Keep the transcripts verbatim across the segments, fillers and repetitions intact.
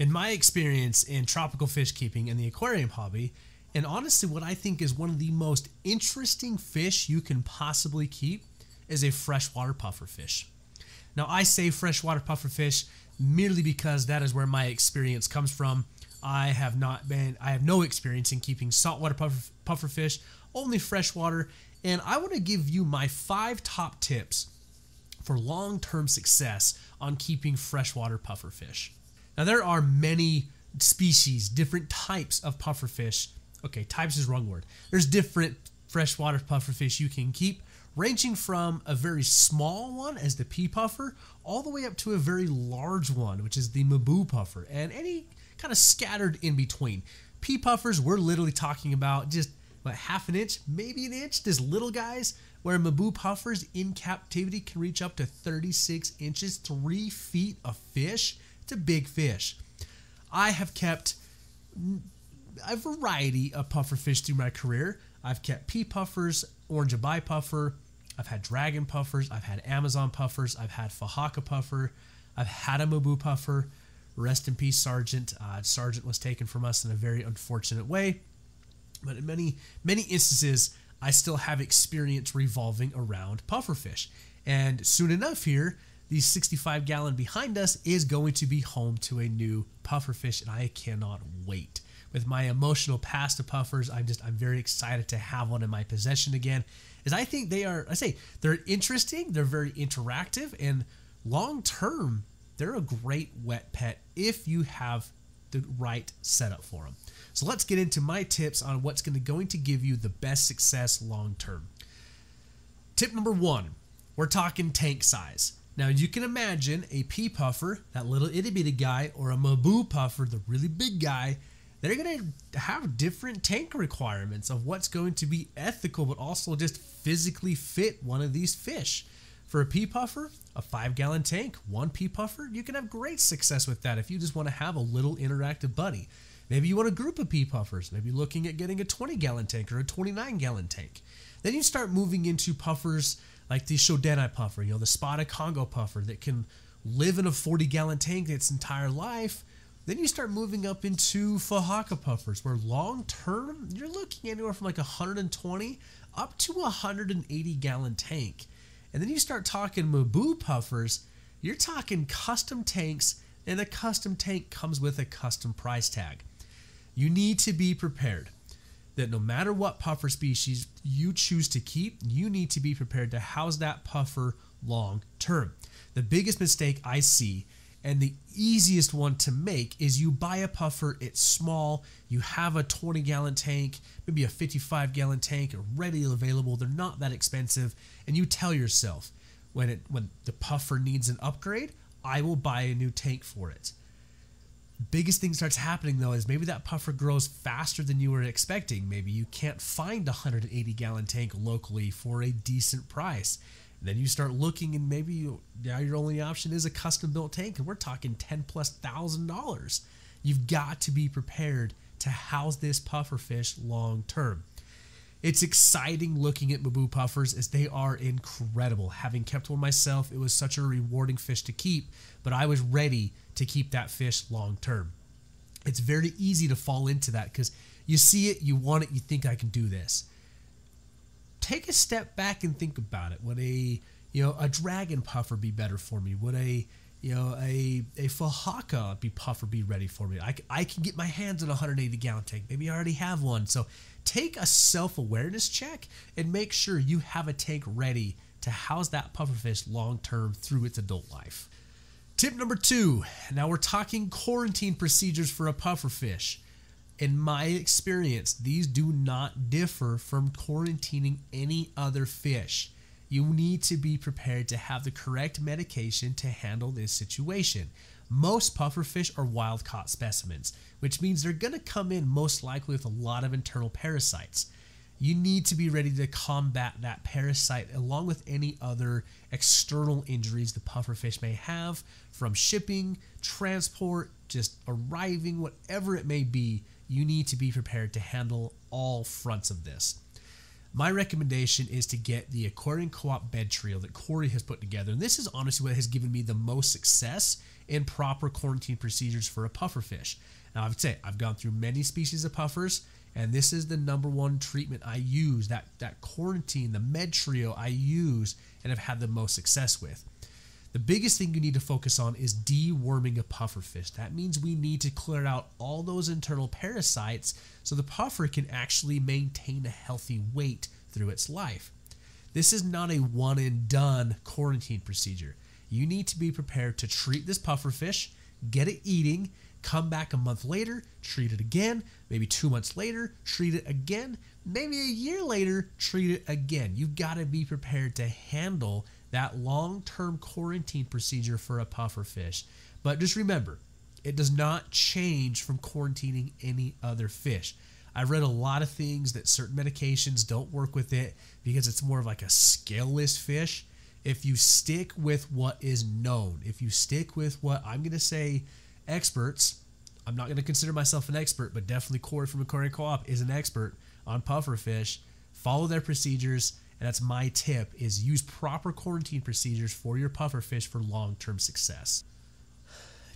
in my experience in tropical fish keeping and the aquarium hobby, and honestly what I think is one of the most interesting fish you can possibly keep is a freshwater puffer fish. Now I say freshwater puffer fish merely because that is where my experience comes from. I have not been, I have no experience in keeping saltwater puffer, puffer fish, only freshwater, and I want to give you my five top tips for long-term success on keeping freshwater puffer fish. Now there are many species, different types of puffer fish. Okay, types is the wrong word. There's different freshwater puffer fish you can keep, ranging from a very small one as the pea puffer all the way up to a very large one, which is the Mbu Puffer, and any kind of scattered in between. Pea puffers, we're literally talking about just about half an inch, maybe an inch, these little guys, where Mbu Puffers in captivity can reach up to thirty-six inches, three feet of fish. It's a big fish. I have kept a variety of puffer fish through my career. I've kept pea puffers, orange abai puffer, I've had dragon puffers, I've had Amazon puffers, I've had Fahaka Puffer, I've had a Mbu Puffer. Rest in peace, Sergeant. Uh, Sergeant was taken from us in a very unfortunate way. But in many, many instances, I still have experience revolving around pufferfish. And soon enough here, the sixty-five gallon behind us is going to be home to a new pufferfish, and I cannot wait. With my emotional past of puffers, I'm just, I'm very excited to have one in my possession again, as I think they are, I say, they're interesting, they're very interactive, and long-term, they're a great wet pet if you have the right setup for them. So let's get into my tips on what's going to, going to give you the best success long term. Tip number one, we're talking tank size. Now you can imagine a pea puffer, that little itty bitty guy, or a Mbu Puffer, the really big guy, they're going to have different tank requirements of what's going to be ethical but also just physically fit one of these fish. For a pea puffer, a five gallon tank, one pea puffer, you can have great success with that if you just want to have a little interactive buddy. Maybe you want a group of pea puffers, maybe looking at getting a twenty gallon tank or a twenty-nine gallon tank. Then you start moving into puffers like the Schoutedeni Puffer, you know, the spotted Congo Puffer that can live in a forty gallon tank its entire life. Then you start moving up into Fahaka Puffers, where long term, you're looking anywhere from like one hundred twenty up to one hundred eighty gallon tank. And then you start talking Mbu Puffers, you're talking custom tanks, and a custom tank comes with a custom price tag. You need to be prepared that no matter what puffer species you choose to keep, you need to be prepared to house that puffer long term. The biggest mistake I see, and the easiest one to make, is you buy a puffer, it's small, you have a twenty gallon tank, maybe a fifty-five gallon tank readily available, they're not that expensive, and you tell yourself, when it when the puffer needs an upgrade, I will buy a new tank for it. Biggest thing starts happening though is maybe that puffer grows faster than you were expecting. Maybe you can't find a one hundred eighty gallon tank locally for a decent price. Then you start looking, and maybe you, now your only option is a custom-built tank, and we're talking ten plus thousand dollars. You've got to be prepared to house this puffer fish long term. It's exciting looking at Mbu Puffers, as they are incredible. Having kept one myself, it was such a rewarding fish to keep, but I was ready to keep that fish long term. It's very easy to fall into that because you see it, you want it, you think I can do this. Take a step back and think about it. Would a you know a dragon puffer be better for me? Would a you know a a Fahaka be puffer be ready for me? I, I can get my hands on a one hundred eighty gallon tank. Maybe I already have one. So take a self-awareness check and make sure you have a tank ready to house that pufferfish long term through its adult life. Tip number two. Now we're talking quarantine procedures for a pufferfish. In my experience, these do not differ from quarantining any other fish. You need to be prepared to have the correct medication to handle this situation. Most pufferfish are wild-caught specimens, which means they're going to come in most likely with a lot of internal parasites. You need to be ready to combat that parasite along with any other external injuries the pufferfish may have from shipping, transport, just arriving, whatever it may be. You need to be prepared to handle all fronts of this. My recommendation is to get the Aquarium Co-op bed trio that Corey has put together. And this is honestly what has given me the most success and proper quarantine procedures for a puffer fish. Now, I would say I've gone through many species of puffers, and this is the number one treatment I use, that, that quarantine, the med trio I use and have had the most success with. The biggest thing you need to focus on is deworming a puffer fish. That means we need to clear out all those internal parasites so the puffer can actually maintain a healthy weight through its life. This is not a one and done quarantine procedure. You need to be prepared to treat this puffer fish, get it eating, come back a month later, treat it again, maybe two months later, treat it again, maybe a year later, treat it again. You've got to be prepared to handle that long-term quarantine procedure for a puffer fish. But just remember, it does not change from quarantining any other fish. I read a lot of things that certain medications don't work with it because it's more of like a scaleless fish. If you stick with what is known, if you stick with what I'm going to say experts, I'm not going to consider myself an expert, but definitely Corey from Aquarium Co-op is an expert on puffer fish. Follow their procedures. And that's my tip, is use proper quarantine procedures for your puffer fish for long-term success.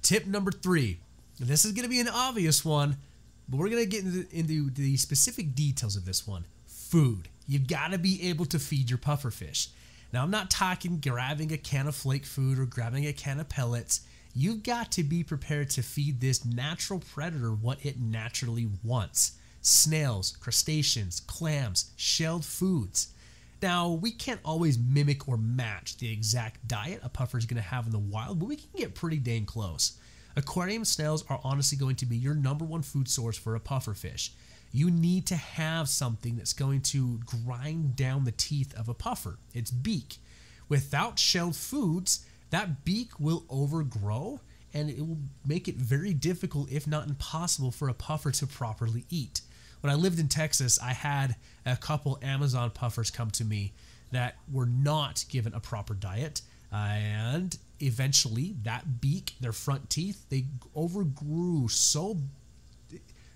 Tip number three, and this is going to be an obvious one, but we're going to get into, into the specific details of this one. Food. You've got to be able to feed your puffer fish. Now, I'm not talking grabbing a can of flake food or grabbing a can of pellets. You've got to be prepared to feed this natural predator what it naturally wants. Snails, crustaceans, clams, shelled foods. Now, we can't always mimic or match the exact diet a puffer is going to have in the wild, but we can get pretty dang close. Aquarium snails are honestly going to be your number one food source for a puffer fish. You need to have something that's going to grind down the teeth of a puffer, its beak. Without shelled foods, that beak will overgrow and it will make it very difficult, if not impossible, for a puffer to properly eat. When I lived in Texas, I had a couple Amazon puffers come to me that were not given a proper diet, and eventually that beak, their front teeth, they overgrew so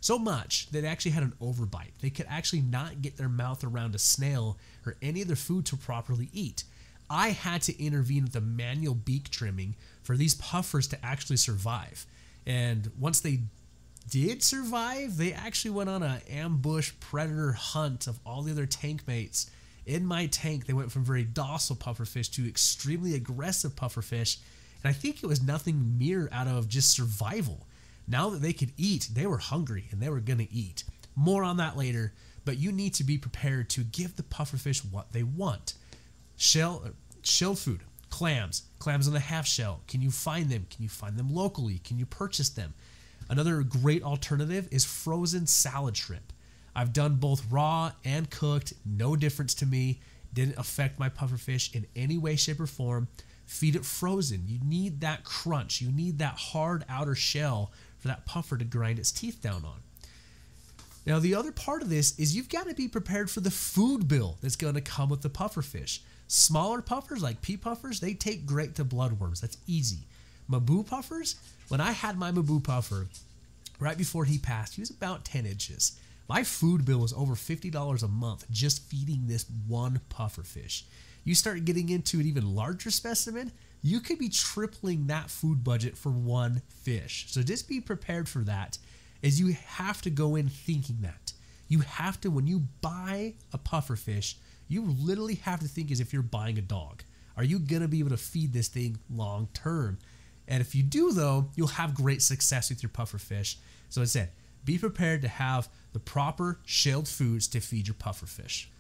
so much that they actually had an overbite. They could actually not get their mouth around a snail or any other food to properly eat. I had to intervene with a manual beak trimming for these puffers to actually survive, and once they did survive, they actually went on an ambush predator hunt of all the other tank mates. In my tank, they went from very docile pufferfish to extremely aggressive pufferfish, and I think it was nothing mere out of just survival. Now that they could eat, they were hungry and they were going to eat. More on that later, but you need to be prepared to give the pufferfish what they want. Shell, shell food, clams, clams on the half shell. Can you find them? Can you find them locally? Can you purchase them? Another great alternative is frozen salad shrimp. I've done both raw and cooked, no difference to me. Didn't affect my pufferfish in any way, shape, or form. Feed it frozen. You need that crunch. You need that hard outer shell for that puffer to grind its teeth down on. Now, the other part of this is you've got to be prepared for the food bill that's going to come with the pufferfish. Smaller puffers like pea puffers, they take great to bloodworms. That's easy. Mbu puffers, when I had my Mbu Puffer, right before he passed, he was about ten inches. My food bill was over fifty dollars a month just feeding this one puffer fish. You start getting into an even larger specimen, you could be tripling that food budget for one fish. So just be prepared for that, as you have to go in thinking that. You have to, when you buy a puffer fish, you literally have to think as if you're buying a dog. Are you going to be able to feed this thing long term? And if you do, though, you'll have great success with your puffer fish. So as I said, be prepared to have the proper shelled foods to feed your puffer fish.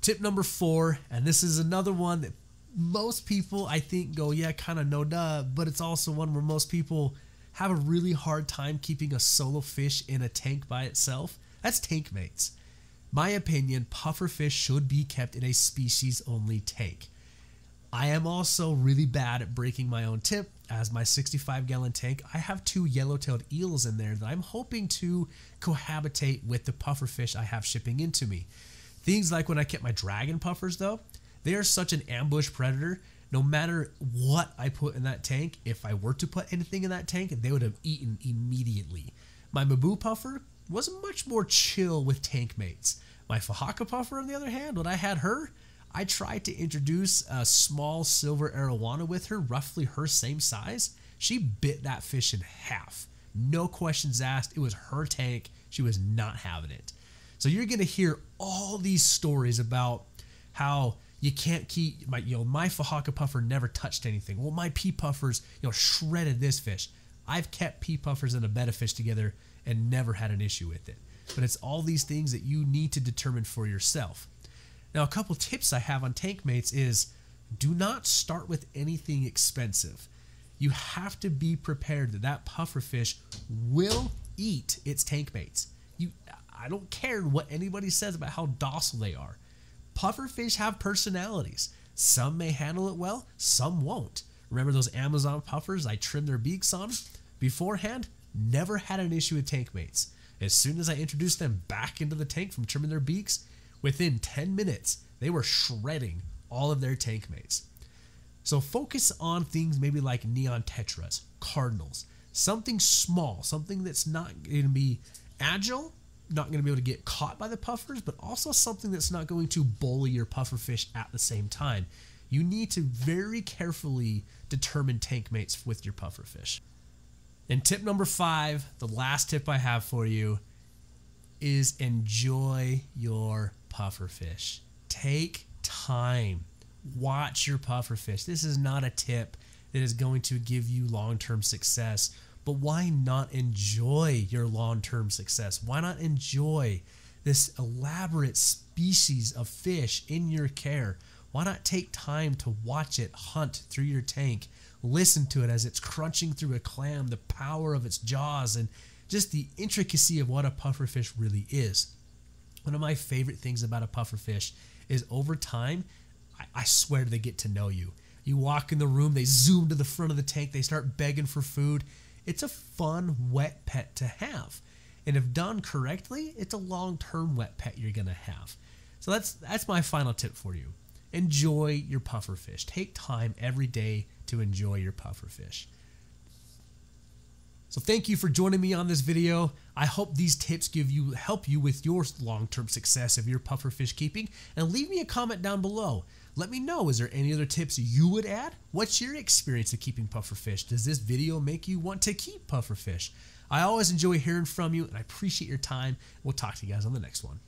Tip number four, and this is another one that most people, I think, go, yeah, kind of no duh, but it's also one where most people have a really hard time keeping a solo fish in a tank by itself. That's tank mates. My opinion, puffer fish should be kept in a species-only tank. I am also really bad at breaking my own tip. As my sixty-five gallon tank, I have two yellow-tailed eels in there that I'm hoping to cohabitate with the puffer fish I have shipping into me. Things like when I kept my dragon puffers, though, they are such an ambush predator. No matter what I put in that tank, if I were to put anything in that tank, they would have eaten immediately. My Mbu Puffer was much more chill with tank mates. My Fahaka Puffer, on the other hand, when I had her, I tried to introduce a small silver arowana with her, roughly her same size. She bit that fish in half. No questions asked. It was her tank. She was not having it. So you're going to hear all these stories about how you can't keep my, you know, my Fahaka Puffer never touched anything. Well, my pea puffers, you know, shredded this fish. I've kept pea puffers and a betta fish together and never had an issue with it. But it's all these things that you need to determine for yourself. Now, a couple tips I have on tank mates is do not start with anything expensive. You have to be prepared that that puffer fish will eat its tank mates. You, I don't care what anybody says about how docile they are. Puffer fish have personalities. Some may handle it well, some won't. Remember those Amazon puffers I trimmed their beaks on beforehand? Never had an issue with tank mates. As soon as I introduced them back into the tank from trimming their beaks, within ten minutes, they were shredding all of their tank mates. So focus on things maybe like neon tetras, cardinals, something small, something that's not going to be agile, not going to be able to get caught by the puffers, but also something that's not going to bully your puffer fish at the same time. You need to very carefully determine tank mates with your puffer fish. And tip number five, the last tip I have for you, is enjoy your puffer fish. Take time. Watch your puffer fish. This is not a tip that is going to give you long-term success, but why not enjoy your long-term success? Why not enjoy this elaborate species of fish in your care? Why not take time to watch it hunt through your tank? Listen to it as it's crunching through a clam, the power of its jaws, and just the intricacy of what a puffer fish really is. One of my favorite things about a puffer fish is over time, I, I swear they get to know you. You walk in the room, they zoom to the front of the tank, they start begging for food. It's a fun wet pet to have. And if done correctly, it's a long-term wet pet you're gonna have. So that's, that's my final tip for you. Enjoy your puffer fish. Take time every day to enjoy your puffer fish. So thank you for joining me on this video. I hope these tips give you help you with your long-term success of your puffer fish keeping, and leave me a comment down below. Let me know, is there any other tips you would add? What's your experience of keeping puffer fish? Does this video make you want to keep puffer fish? I always enjoy hearing from you, and I appreciate your time. We'll talk to you guys on the next one.